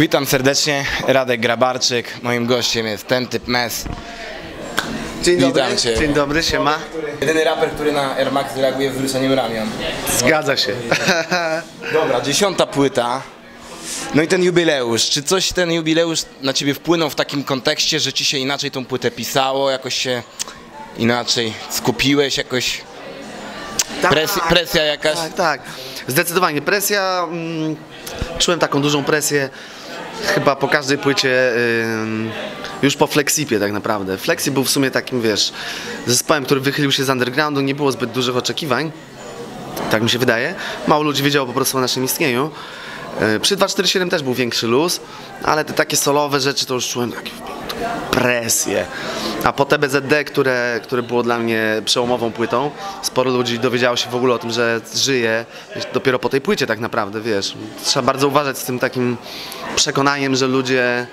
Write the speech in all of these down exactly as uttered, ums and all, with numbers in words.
Witam serdecznie, Radek Grabarczyk, moim gościem jest ten typ Mes. Dzień dobry, Witam cię. Dzień dobry, siema. Jedyny raper, który na Air Max reaguje wyruszeniem ramion. Zgadza się. Dobra, dziesiąta płyta. No i ten jubileusz, czy coś ten jubileusz na ciebie wpłynął w takim kontekście, że ci się inaczej tą płytę pisało, jakoś się inaczej skupiłeś, jakoś presja, presja jakaś? Tak, tak, zdecydowanie presja, mm, czułem taką dużą presję chyba po każdej płycie, y, już po Flexipie tak naprawdę. Flexi był w sumie takim, wiesz, zespołem, który wychylił się z undergroundu, nie było zbyt dużych oczekiwań, tak mi się wydaje, mało ludzi wiedziało po prostu o naszym istnieniu. Przy dwa cztery siedem też był większy luz, ale te takie solowe rzeczy to już czułem takie presję. A po T B Z D, które, które było dla mnie przełomową płytą, sporo ludzi dowiedziało się w ogóle o tym, że żyję dopiero po tej płycie tak naprawdę, wiesz. Trzeba bardzo uważać z tym takim przekonaniem, że ludzie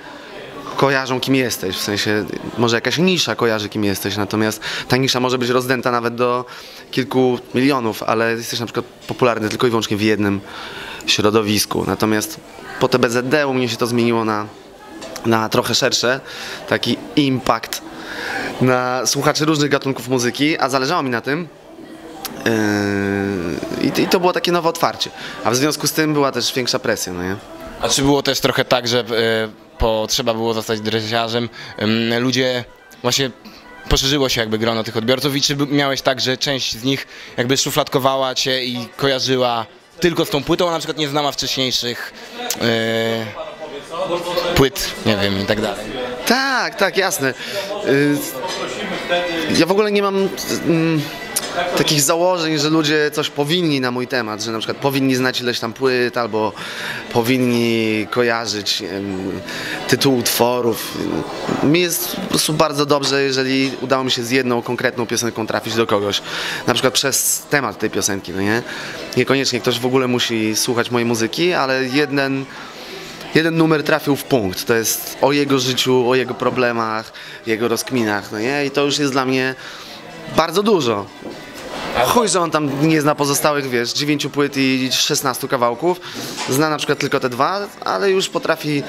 kojarzą kim jesteś, w sensie może jakaś nisza kojarzy kim jesteś, natomiast ta nisza może być rozdęta nawet do kilku milionów, ale jesteś na przykład popularny tylko i wyłącznie w jednym środowisku. Natomiast po T B Z D u mnie się to zmieniło na, na trochę szersze, taki impact na słuchaczy różnych gatunków muzyki, a zależało mi na tym. Yy, I to było takie nowe otwarcie, a w związku z tym była też większa presja, no nie? A czy było też trochę tak, że yy, po Trzeba było zostać dresiarzem, yy, ludzie właśnie poszerzyło się jakby grono tych odbiorców i czy miałeś tak, że część z nich jakby szufladkowała cię i kojarzyła tylko z tą płytą, a na przykład nie znała wcześniejszych yy, płyt, nie wiem, i tak dalej? Tak, tak, jasne. Yy, ja w ogóle nie mam yy, takich założeń, że ludzie coś powinni na mój temat, że na przykład powinni znać ileś tam płyt, albo powinni kojarzyć yy, tytuł utworów. Mi jest po prostu bardzo dobrze, jeżeli udało mi się z jedną konkretną piosenką trafić do kogoś, na przykład przez temat tej piosenki, no nie? Niekoniecznie ktoś w ogóle musi słuchać mojej muzyki, ale jeden, jeden numer trafił w punkt, to jest o jego życiu, o jego problemach, jego rozkminach, no nie? I to już jest dla mnie bardzo dużo. Chuj, że on tam nie zna pozostałych, wiesz, dziewięciu płyt i szesnastu kawałków. Zna na przykład tylko te dwa, ale już potrafi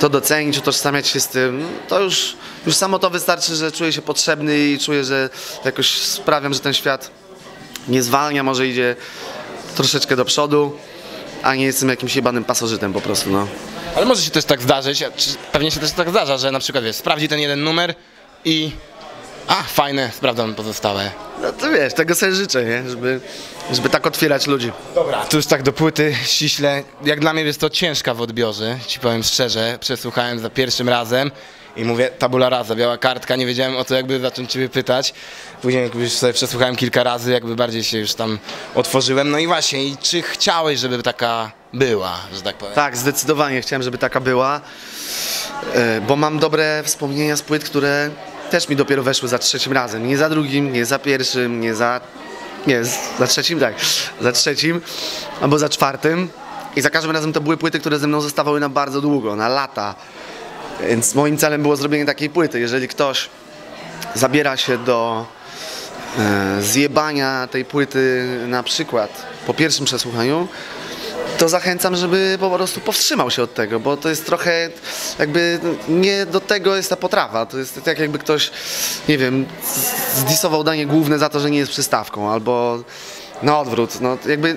to docenić, utożsamiać się z tym. To już, już samo to wystarczy, że czuję się potrzebny i czuję, że jakoś sprawiam, że ten świat nie zwalnia, może idzie troszeczkę do przodu, a nie jestem jakimś jebanym pasożytem po prostu, no. Ale może się też tak zdarzyć, pewnie się też tak zdarza, że na przykład, wiesz, sprawdzi ten jeden numer i... A, fajne, sprawdzam pozostałe. No to wiesz, tego sobie życzę, nie? Żeby, żeby tak otwierać ludzi. Dobra, tu już tak do płyty ściśle. Jak dla mnie jest to ciężka w odbiorze, ci powiem szczerze. Przesłuchałem za pierwszym razem i mówię, tabula rasa, biała kartka, nie wiedziałem o to, jakby zacząć ciebie pytać. Później jak już sobie przesłuchałem kilka razy, jakby bardziej się już tam otworzyłem. No i właśnie, i czy chciałeś, żeby taka była, że tak powiem? Tak, zdecydowanie chciałem, żeby taka była, bo mam dobre wspomnienia z płyt, które... też mi dopiero weszły za trzecim razem, nie za drugim, nie za pierwszym, nie za... nie, za trzecim, tak, za trzecim, albo za czwartym i za każdym razem to były płyty, które ze mną zostawały na bardzo długo, na lata, więc moim celem było zrobienie takiej płyty. Jeżeli ktoś zabiera się do e, zjebania tej płyty na przykład po pierwszym przesłuchaniu, to zachęcam, żeby po prostu powstrzymał się od tego, bo to jest trochę jakby nie do tego jest ta potrawa. To jest tak jakby ktoś, nie wiem, zdisował danie główne za to, że nie jest przystawką, albo na odwrót. No, jakby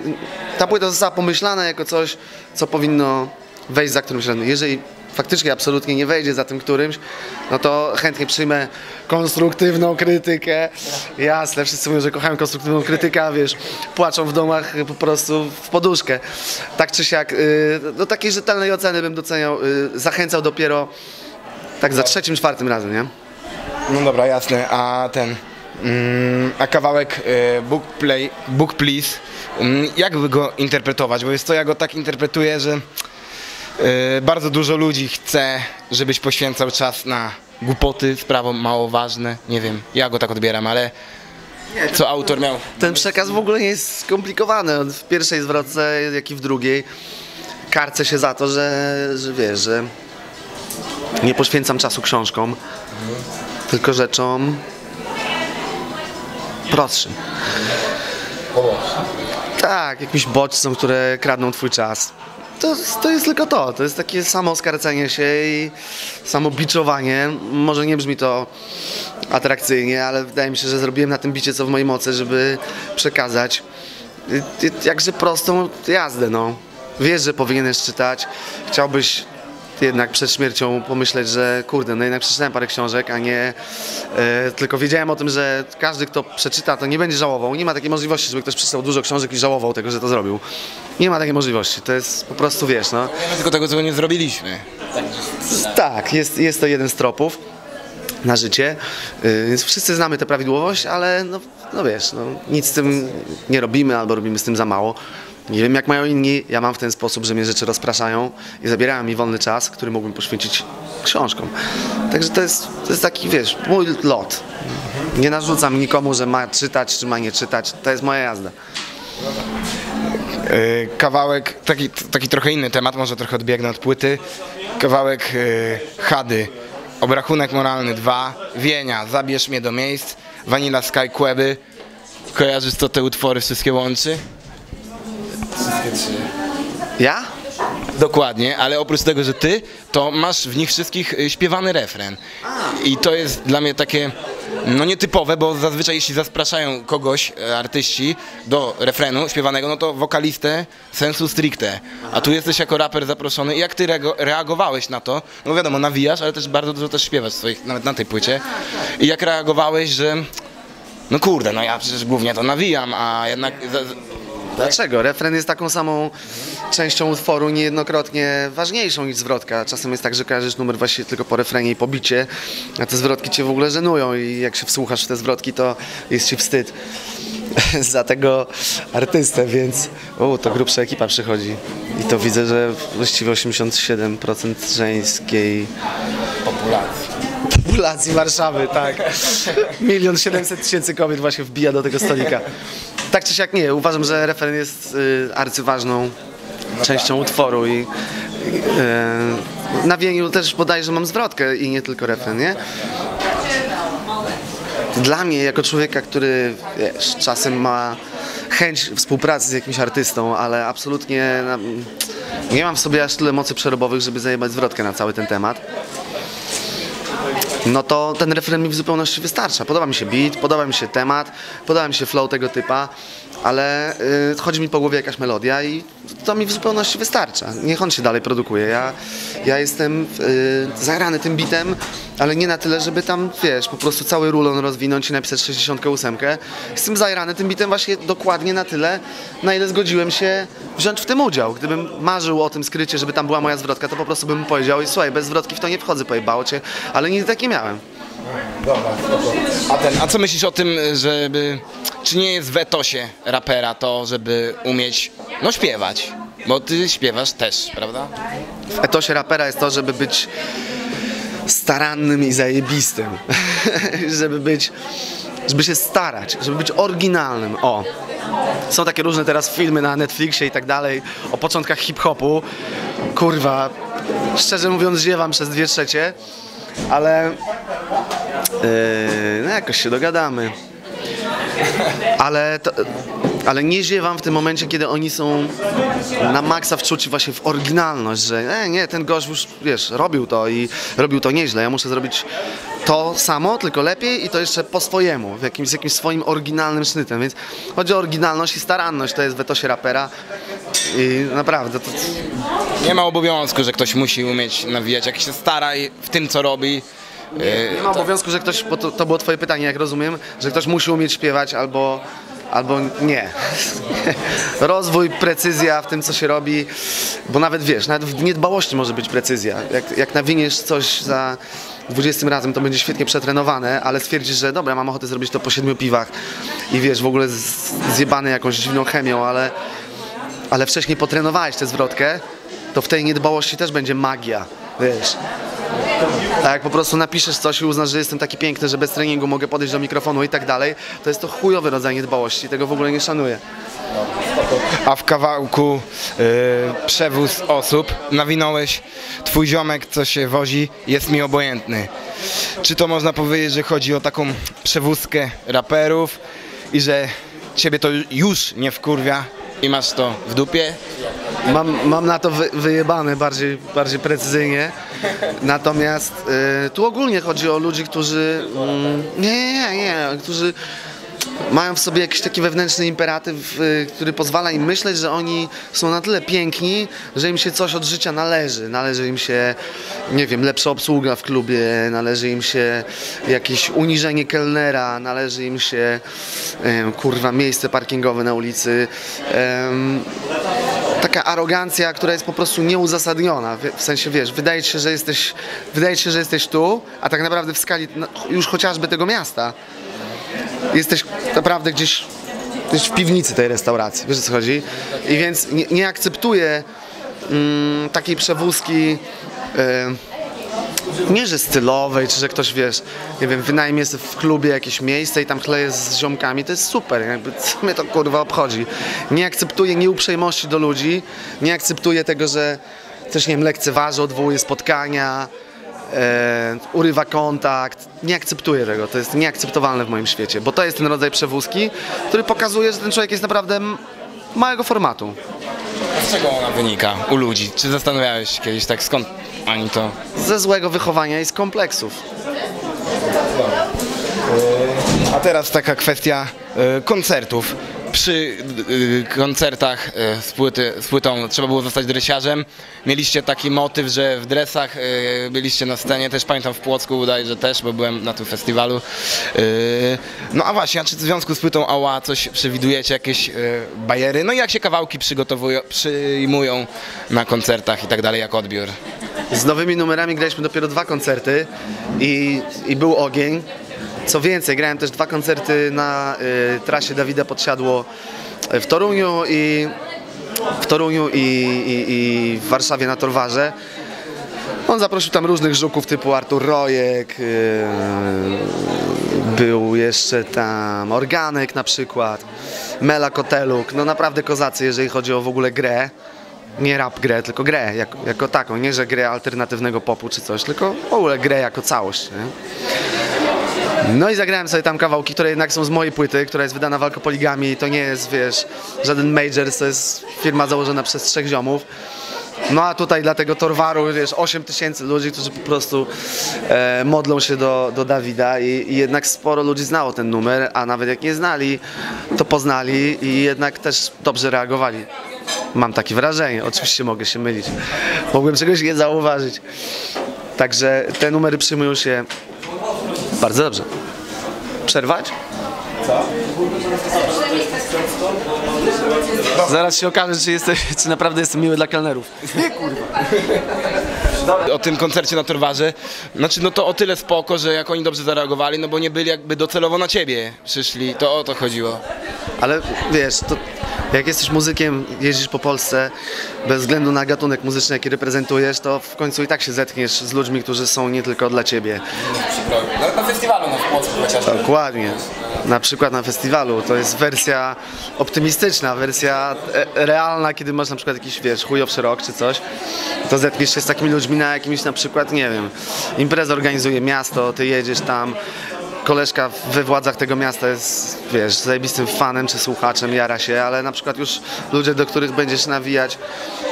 ta płyta została pomyślana jako coś, co powinno wejść za którymś razem. Jeżeli faktycznie absolutnie nie wejdzie za tym którymś, no to chętnie przyjmę konstruktywną krytykę. Jasne, wszyscy mówią, że kochają konstruktywną krytykę, a wiesz, płaczą w domach po prostu w poduszkę. Tak czy siak, do takiej rzetelnej oceny bym doceniał, zachęcał dopiero tak za trzecim, czwartym razem, nie? No dobra, jasne, a ten, a kawałek Book, Play, Book Please, jakby go interpretować? Bo jest to, ja go tak interpretuję, że Yy, bardzo dużo ludzi chce, żebyś poświęcał czas na głupoty, sprawy mało ważne, nie wiem, ja go tak odbieram, ale nie, co autor miał? Ten przekaz w ogóle nie jest skomplikowany, on w pierwszej zwrotce, jak i w drugiej karcę się za to, że, że wiesz, że nie poświęcam czasu książkom, mhm. tylko rzeczom prostszym. Mhm. Tak, jakimś bodźcom, które kradną twój czas. to, to jest tylko to. To jest takie samo oskarcanie się i samo biczowanie. Może nie brzmi to atrakcyjnie, ale wydaje mi się, że zrobiłem na tym bicie co w mojej mocy, żeby przekazać jakże prostą jazdę, no. Wiesz, że powinieneś czytać, chciałbyś jednak przed śmiercią pomyśleć, że kurde, no jednak przeczytałem parę książek, a nie yy, tylko wiedziałem o tym, że każdy, kto przeczyta, to nie będzie żałował. Nie ma takiej możliwości, żeby ktoś przeczytał dużo książek i żałował tego, że to zrobił. Nie ma takiej możliwości, to jest po prostu, wiesz, no. Nie ma tylko tego, co nie zrobiliśmy. Tak, jest, jest to jeden z tropów na życie, yy, więc wszyscy znamy tę prawidłowość, ale no, no wiesz, no, nic z tym nie robimy albo robimy z tym za mało. Nie wiem jak mają inni, ja mam w ten sposób, że mnie rzeczy rozpraszają i zabierają mi wolny czas, który mógłbym poświęcić książkom. Także to jest, to jest taki, wiesz, mój lot. Nie narzucam nikomu, że ma czytać, czy ma nie czytać. To jest moja jazda. Yy, kawałek, taki, taki trochę inny temat, może trochę odbiegnę od płyty. Kawałek yy, Hady, Obrachunek Moralny dwa, Wienia, Zabierz mnie do miejsc, Vanilla Sky, Queby. Kojarzysz, co te utwory wszystkie łączy? Ja? Dokładnie, ale oprócz tego, że ty, to masz w nich wszystkich śpiewany refren. I to jest dla mnie takie, no nietypowe, bo zazwyczaj jeśli zapraszają kogoś, artyści, do refrenu śpiewanego, no to wokalistę sensu stricte. A tu jesteś jako raper zaproszony. I jak ty reagowałeś na to? No wiadomo, nawijasz, ale też bardzo dużo też śpiewasz swoich, nawet na tej płycie. I jak reagowałeś, że no kurde, no ja przecież głównie to nawijam, a jednak... Dlaczego? Refren jest taką samą częścią utworu, niejednokrotnie ważniejszą niż zwrotka. Czasem jest tak, że kojarzysz numer właściwie tylko po refrenie i po bicie, a te zwrotki cię w ogóle żenują i jak się wsłuchasz w te zwrotki, to jest ci wstyd za tego artystę, więc o, to grubsza ekipa przychodzi. I to widzę, że właściwie osiemdziesiąt siedem procent żeńskiej populacji. Populacji Warszawy, tak. Milion siedemset tysięcy kobiet właśnie wbija do tego stolika. Tak czy siak nie, uważam, że referen jest y, arcyważną no częścią tak, utworu i y, na Wieniu też bodajże mam zwrotkę i nie tylko refren, nie? Dla mnie, jako człowieka, który wiesz, czasem ma chęć współpracy z jakimś artystą, ale absolutnie na, nie mam w sobie aż tyle mocy przerobowych, żeby zajebać zwrotkę na cały ten temat. No to ten refren mi w zupełności wystarcza. Podoba mi się beat, podoba mi się temat, podoba mi się flow tego typa, ale yy, chodzi mi po głowie jakaś melodia i to mi w zupełności wystarcza. Niech on się dalej produkuje. Ja, ja jestem yy, zagrany tym bitem, ale nie na tyle, żeby tam, wiesz, po prostu cały rulon rozwinąć i napisać sześćdziesiąt osiem. Jestem zagrany tym bitem właśnie dokładnie na tyle, na ile zgodziłem się wziąć w tym udział. Gdybym marzył o tym skrycie, żeby tam była moja zwrotka, to po prostu bym powiedział i słuchaj, bez zwrotki w to nie wchodzę, pojebało cię, ale nie takim miałem. Dobra, a, ten, a co myślisz o tym, żeby, czy nie jest w etosie rapera to, żeby umieć, no śpiewać, bo ty śpiewasz też, prawda? W etosie rapera jest to, żeby być starannym i zajebistym, żeby być, żeby się starać, żeby być oryginalnym, o. Są takie różne teraz filmy na Netflixie i tak dalej o początkach hip-hopu, kurwa, szczerze mówiąc ziewam przez dwie trzecie. Ale yy, no jakoś się dogadamy. Ale, to, ale nie ziewam w tym momencie, kiedy oni są na maksa wczuci właśnie w oryginalność, że e, nie, ten gość już, wiesz, robił to i robił to nieźle. Ja muszę zrobić to samo, tylko lepiej i to jeszcze po swojemu, w jakimś, jakimś swoim oryginalnym sznytem. Więc chodzi o oryginalność i staranność, to jest w etosie rapera. I naprawdę to... Nie ma obowiązku, że ktoś musi umieć nawijać, jak się stara w tym, co robi. Nie, nie ma obowiązku, że ktoś, bo to, to było twoje pytanie, jak rozumiem, że ktoś musi umieć śpiewać albo, albo nie. Rozwój, precyzja w tym, co się robi, bo nawet wiesz, nawet w niedbałości może być precyzja. Jak, jak nawiniesz coś za dwudziestym razem, to będzie świetnie przetrenowane, ale stwierdzisz, że dobra, mam ochotę zrobić to po siedmiu piwach i wiesz, w ogóle zjebany jakąś dziwną chemią, ale... ale wcześniej potrenowałeś tę zwrotkę, to w tej niedbałości też będzie magia, wiesz. Tak jak po prostu napiszesz coś i uznasz, że jestem taki piękny, że bez treningu mogę podejść do mikrofonu i tak dalej, to jest to chujowy rodzaj niedbałości, tego w ogóle nie szanuję. A w kawałku yy, Przewóz osób nawinąłeś twój ziomek, co się wozi, jest mi obojętny. Czy to można powiedzieć, że chodzi o taką przewózkę raperów i że ciebie to już nie wkurwia? I masz to w dupie? Mam, mam na to wy, wyjebane bardziej, bardziej precyzyjnie, natomiast y, tu ogólnie chodzi o ludzi, którzy y, nie, nie, nie, którzy mają w sobie jakiś taki wewnętrzny imperatyw, y, który pozwala im myśleć, że oni są na tyle piękni, że im się coś od życia należy. Należy im się, nie wiem, lepsza obsługa w klubie, należy im się jakieś uniżenie kelnera, należy im się, y, kurwa, miejsce parkingowe na ulicy. Y, Taka arogancja, która jest po prostu nieuzasadniona, w sensie, wiesz, wydaje ci się, że jesteś, wydaje ci się, że jesteś tu, a tak naprawdę w skali już chociażby tego miasta jesteś naprawdę gdzieś, gdzieś w piwnicy tej restauracji, wiesz o co chodzi? I więc nie, nie akceptuję mm, takiej przewózki, yy, nie że stylowej, czy że ktoś, wiesz, nie wiem, wynajmie sobie w klubie jakieś miejsce i tam chleje z ziomkami, to jest super, jakby co mnie to kurwa obchodzi. Nie akceptuję nieuprzejmości do ludzi, nie akceptuję tego, że też, nie wiem, lekceważy, odwołuje spotkania, e, urywa kontakt, nie akceptuję tego, to jest nieakceptowalne w moim świecie, bo to jest ten rodzaj przewózki, który pokazuje, że ten człowiek jest naprawdę małego formatu. Z czego ona wynika u ludzi? Czy zastanawiałeś się kiedyś tak, skąd ani to? Ze złego wychowania i z kompleksów. A teraz taka kwestia koncertów. Przy koncertach z, płyty, z płytą Trzeba było zostać dresiarzem mieliście taki motyw, że w dresach byliście na scenie, też pamiętam w Płocku bodajże też, bo byłem na tym festiwalu. No a właśnie, a czy w związku z płytą Ała coś przewidujecie, jakieś bajery? No i jak się kawałki przygotowują, przyjmują na koncertach i tak dalej, jak odbiór? Z nowymi numerami graliśmy dopiero dwa koncerty i, i był ogień. Co więcej, grałem też dwa koncerty na y, trasie Dawida Podsiadło w Toruniu i w Toruniu i, i, i w Warszawie na Torwarze. On zaprosił tam różnych żuków typu Artur Rojek, y, był jeszcze tam Organek na przykład, Mela Koteluk, no naprawdę kozacy, jeżeli chodzi o w ogóle grę. Nie rap grę, tylko grę jako, jako taką, nie że grę alternatywnego popu czy coś, tylko w ogóle grę jako całość, nie? No i zagrałem sobie tam kawałki, które jednak są z mojej płyty, która jest wydana w Alkopoligami i to nie jest, wiesz, żaden major, to jest firma założona przez trzech ziomów. No a tutaj dla tego Torwaru, wiesz, osiem tysięcy ludzi, którzy po prostu e, modlą się do, do Dawida i, i jednak sporo ludzi znało ten numer, a nawet jak nie znali, to poznali i jednak też dobrze reagowali. Mam takie wrażenie, oczywiście mogę się mylić, mogłem czegoś nie zauważyć. Także te numery przyjmują się bardzo dobrze. Przerwać? Co? Zaraz się okaże, czy, jesteś, czy naprawdę jestem miły dla kelnerów. Nie, kurwa. O tym koncercie na Torwarze, znaczy no to o tyle spoko, że jak oni dobrze zareagowali, no bo nie byli jakby docelowo na ciebie przyszli, to o to chodziło. Ale wiesz, to jak jesteś muzykiem, jeździsz po Polsce, bez względu na gatunek muzyczny, jaki reprezentujesz, to w końcu i tak się zetkniesz z ludźmi, którzy są nie tylko dla ciebie. Nawet na festiwalu na Płocku chociażby. Dokładnie. Na przykład na festiwalu. To jest wersja optymistyczna, wersja realna, kiedy masz na przykład jakiś, wiesz, chujowszy rok czy coś, to zetkniesz się z takimi ludźmi na jakimś, na przykład, nie wiem, imprezę organizuje miasto, ty jedziesz tam, koleżka we władzach tego miasta jest, wiesz, zajebistym fanem czy słuchaczem, jara się, ale na przykład już ludzie, do których będziesz nawijać,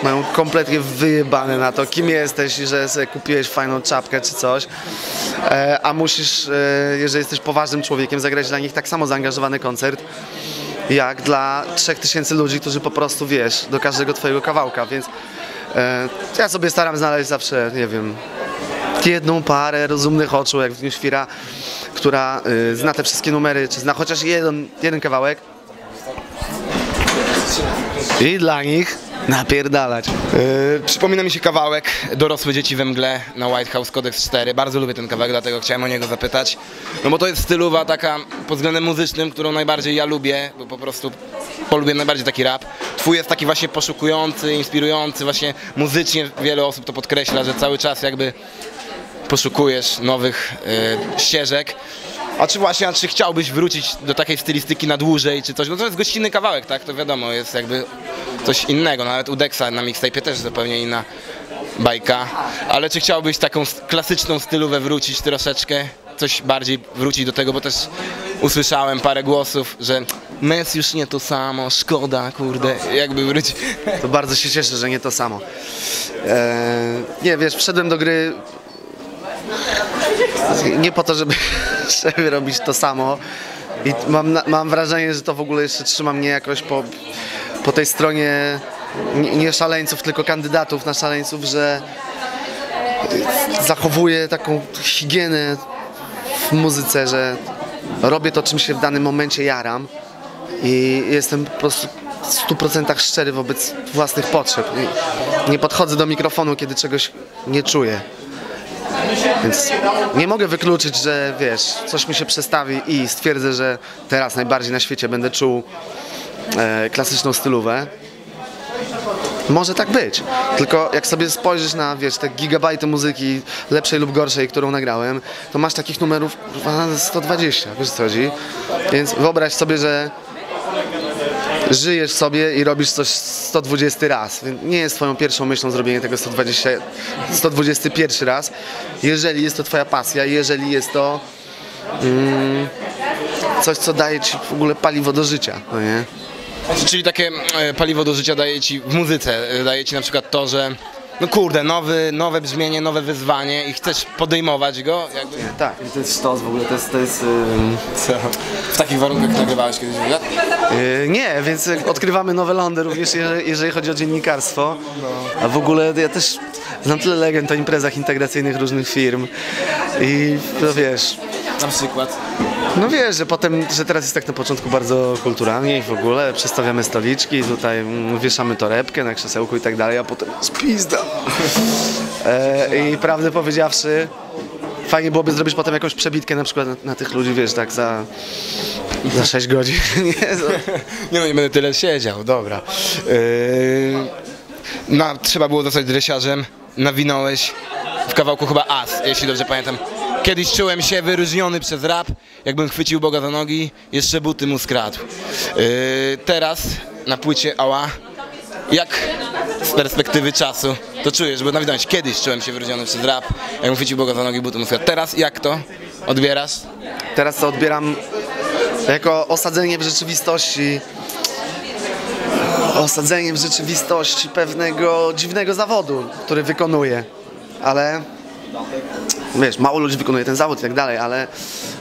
mają kompletnie wyjebane na to, kim jesteś i że sobie kupiłeś fajną czapkę czy coś, e, a musisz, e, jeżeli jesteś poważnym człowiekiem, zagrać dla nich tak samo zaangażowany koncert, jak dla trzech tysięcy ludzi, którzy po prostu, wiesz, do każdego twojego kawałka, więc e, ja sobie staram znaleźć zawsze, nie wiem, jedną parę rozumnych oczu, jak w Dniu Świra, która y, zna te wszystkie numery, czy zna chociaż jeden, jeden kawałek i dla nich napierdalać. Yy, przypomina mi się kawałek Dorosłe Dzieci We Mgle na White House Codex cztery. Bardzo lubię ten kawałek, dlatego chciałem o niego zapytać. No bo to jest stylowa taka pod względem muzycznym, którą najbardziej ja lubię, bo po prostu polubię najbardziej taki rap. Twój jest taki właśnie poszukujący, inspirujący, właśnie muzycznie wiele osób to podkreśla, że cały czas jakby poszukujesz nowych y, ścieżek. A czy właśnie, a czy chciałbyś wrócić do takiej stylistyki na dłużej czy coś? No to jest gościnny kawałek, tak? To wiadomo, jest jakby coś innego. Nawet u Dexa na mixtape'ie też zupełnie inna bajka. Ale czy chciałbyś taką klasyczną stylówę wrócić troszeczkę? Coś bardziej wrócić do tego, bo też usłyszałem parę głosów, że Mes już nie to samo, szkoda, kurde, jakby wrócić. To bardzo się cieszę, że nie to samo. Eee, nie, wiesz, wszedłem do gry nie po to, żeby, żeby robić to samo. I mam, mam wrażenie, że to w ogóle jeszcze trzyma mnie jakoś po, po tej stronie nie, nie szaleńców, tylko kandydatów na szaleńców, że zachowuję taką higienę w muzyce, że robię to, czym się w danym momencie jaram i jestem po prostu w stu procentach szczery wobec własnych potrzeb. Nie podchodzę do mikrofonu, kiedy czegoś nie czuję. Więc nie mogę wykluczyć, że wiesz, coś mi się przestawi i stwierdzę, że teraz najbardziej na świecie będę czuł e, klasyczną stylówę. Może tak być, tylko jak sobie spojrzysz na, wiesz, te gigabajty muzyki lepszej lub gorszej, którą nagrałem, to masz takich numerów sto dwadzieścia, wiesz co chodzi? Więc wyobraź sobie, że żyjesz sobie i robisz coś sto dwudziesty raz, więc nie jest twoją pierwszą myślą zrobienie tego sto dwudziesty pierwszy raz, jeżeli jest to twoja pasja, jeżeli jest to mm, coś, co daje ci w ogóle paliwo do życia, no nie? Czyli takie paliwo do życia daje ci w muzyce, daje ci na przykład to, że no kurde, nowy, nowe brzmienie, nowe wyzwanie i chcesz podejmować go. Jakby... Nie, tak, to jest sztos w ogóle, to jest... To jest um... Co? W takich warunkach nagrywałeś kiedyś wywiad? Yy, nie, więc odkrywamy nowe lądy również, jeżeli, jeżeli chodzi o dziennikarstwo. A w ogóle ja też znam tyle legend o imprezach integracyjnych różnych firm i no wiesz... Na przykład? No wiesz, że potem, że teraz jest tak na początku bardzo kulturalnie i w ogóle przestawiamy stoliczki, tutaj wieszamy torebkę na krzesełku i tak dalej, a potem spizda. E, I prawdę powiedziawszy, fajnie byłoby zrobić potem jakąś przebitkę na przykład na, na tych ludzi, wiesz, tak za, za sześć godzin. nie, za... nie no, nie będę tyle siedział, dobra. E, no, trzeba było zostać dresiarzem, nawinąłeś w kawałku chyba As, jeśli dobrze pamiętam. Kiedyś czułem się wyróżniony przez rap, jakbym chwycił Boga za nogi, jeszcze buty mu skradł. Yy, teraz na płycie Ała, jak z perspektywy czasu to czujesz, bo nawet kiedyś czułem się wyróżniony przez rap, jakbym chwycił Boga za nogi, buty mu skradł. Teraz jak to odbierasz? Teraz to odbieram jako osadzenie w rzeczywistości, osadzenie w rzeczywistości pewnego dziwnego zawodu, który wykonuję, ale... Wiesz, mało ludzi wykonuje ten zawód i tak dalej, ale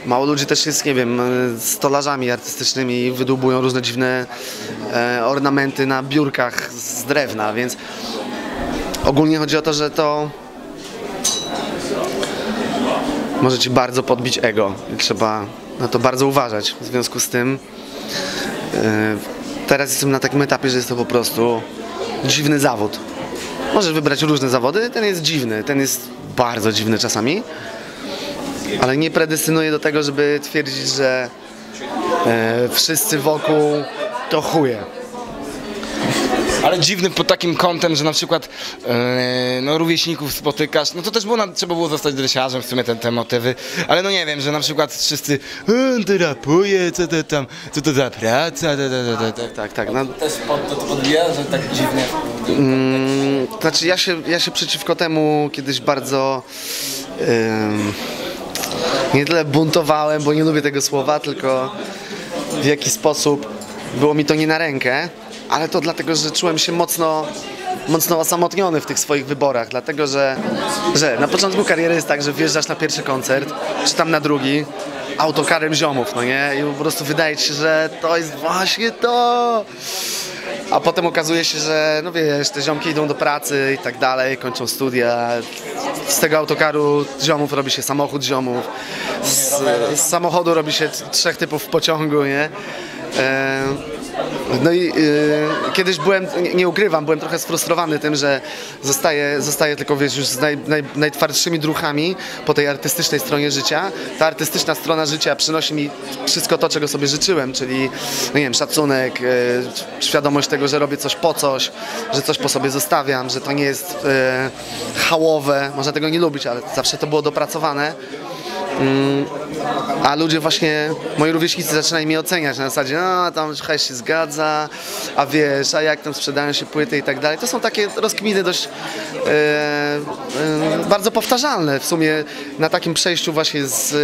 mało ludzi też jest, nie wiem, stolarzami artystycznymi i wydłubują różne dziwne e, ornamenty na biurkach z drewna, więc ogólnie chodzi o to, że to może ci bardzo podbić ego i trzeba na to bardzo uważać. W związku z tym e, teraz jestem na takim etapie, że jest to po prostu dziwny zawód. Możesz wybrać różne zawody, ten jest dziwny, ten jest bardzo dziwny czasami, ale nie predestynuje do tego, żeby twierdzić, że e, wszyscy wokół to chuje. Ale dziwny pod takim kątem, że na przykład e, no, rówieśników spotykasz, no to też było na, trzeba było zostać dresiarzem w sumie te, te motywy, ale no nie wiem, że na przykład wszyscy on to rapuje, co to tam, co to za praca, da, da, da, da. Tak, tak, tak. No. Też pod to podbija, że tak dziwnie. Mm, to znaczy ja się, ja się przeciwko temu kiedyś bardzo ym, nie tyle buntowałem, bo nie lubię tego słowa, tylko w jakiś sposób było mi to nie na rękę, ale to dlatego, że czułem się mocno, mocno osamotniony w tych swoich wyborach, dlatego, że, że na początku kariery jest tak, że wjeżdżasz na pierwszy koncert, czy tam na drugi, autokarem ziomów, no nie? I po prostu wydaje ci się, że to jest właśnie to! A potem okazuje się, że no wiesz, te ziomki idą do pracy i tak dalej, kończą studia. Z tego autokaru ziomów robi się samochód ziomów. Z, z samochodu robi się trzech typów w pociągu, nie? E, no i e, kiedyś byłem, nie, nie ukrywam, byłem trochę sfrustrowany tym, że zostaję, zostaję tylko wiesz, już z naj, naj, najtwardszymi druchami po tej artystycznej stronie życia. Ta artystyczna strona życia przynosi mi wszystko to, czego sobie życzyłem, czyli no nie wiem, szacunek, e, świadomość tego, że robię coś po coś, że coś po sobie zostawiam, że to nie jest e, hałowe, można tego nie lubić, ale zawsze to było dopracowane. Mm, a ludzie właśnie, moi rówieśnicy zaczynają mnie oceniać na zasadzie, no tam hejs się zgadza, a wiesz, a jak tam sprzedają się płyty i tak dalej. To są takie rozkminy dość e, e, bardzo powtarzalne w sumie na takim przejściu właśnie z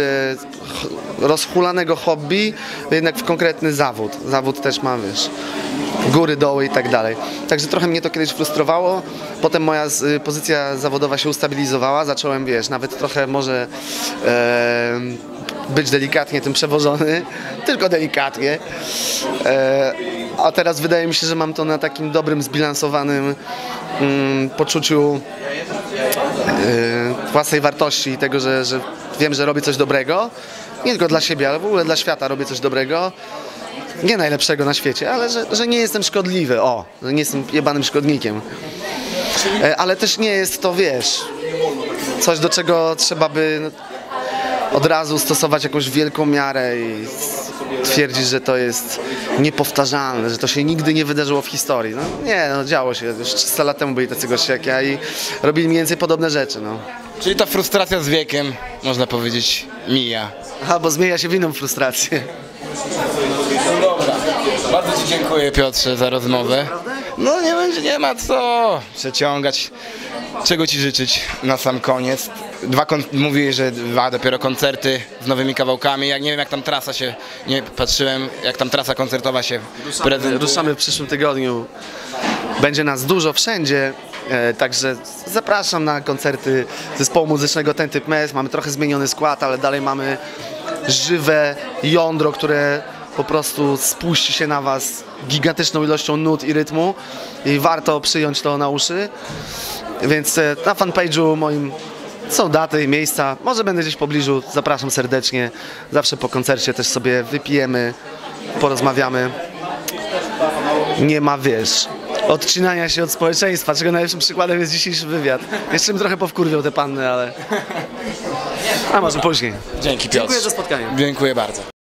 e, rozhulanego hobby jednak w konkretny zawód. Zawód też mam, wiesz, góry, doły i tak dalej. Także trochę mnie to kiedyś frustrowało. Potem moja pozycja zawodowa się ustabilizowała. Zacząłem, wiesz, nawet trochę może e, być delikatnie tym przewożony. Tylko delikatnie. E, a teraz wydaje mi się, że mam to na takim dobrym, zbilansowanym mm, poczuciu Yy, własnej wartości i tego, że, że wiem, że robię coś dobrego, nie tylko dla siebie, ale w ogóle dla świata robię coś dobrego, nie najlepszego na świecie, ale że, że nie jestem szkodliwy, o, że nie jestem jebanym szkodnikiem, yy, ale też nie jest to, wiesz, coś, do czego trzeba by od razu stosować jakąś wielką miarę i twierdzić, że to jest niepowtarzalne, że to się nigdy nie wydarzyło w historii. No, nie, no działo się. Już trzysta lat temu byli tacy goście jak ja i robili mniej więcej podobne rzeczy. No. Czyli ta frustracja z wiekiem, można powiedzieć, mija. A, bo zmienia się w inną frustrację. No dobra. Bardzo ci dziękuję, Piotrze, za rozmowę. No nie będzie, nie ma co przeciągać. Czego ci życzyć na sam koniec? Dwa kon mówiłeś, że dwa dopiero koncerty z nowymi kawałkami. Ja nie wiem, jak tam trasa się, nie patrzyłem, jak tam trasa koncertowa się prezentuje. Ruszamy w przyszłym tygodniu. Będzie nas dużo wszędzie, e, także zapraszam na koncerty zespołu muzycznego Ten Typ Mes. Mamy trochę zmieniony skład, ale dalej mamy żywe jądro, które po prostu spuści się na was gigantyczną ilością nut i rytmu i warto przyjąć to na uszy. Więc na fanpage'u moim są daty i miejsca, może będę gdzieś w pobliżu, zapraszam serdecznie. Zawsze po koncercie też sobie wypijemy, porozmawiamy. Nie ma, wiesz, odcinania się od społeczeństwa, czego najlepszym przykładem jest dzisiejszy wywiad. Jeszcze bym trochę powkurwiał te panny, ale... A może później. Dzięki, Piotr. Dziękuję za spotkanie. Dziękuję bardzo.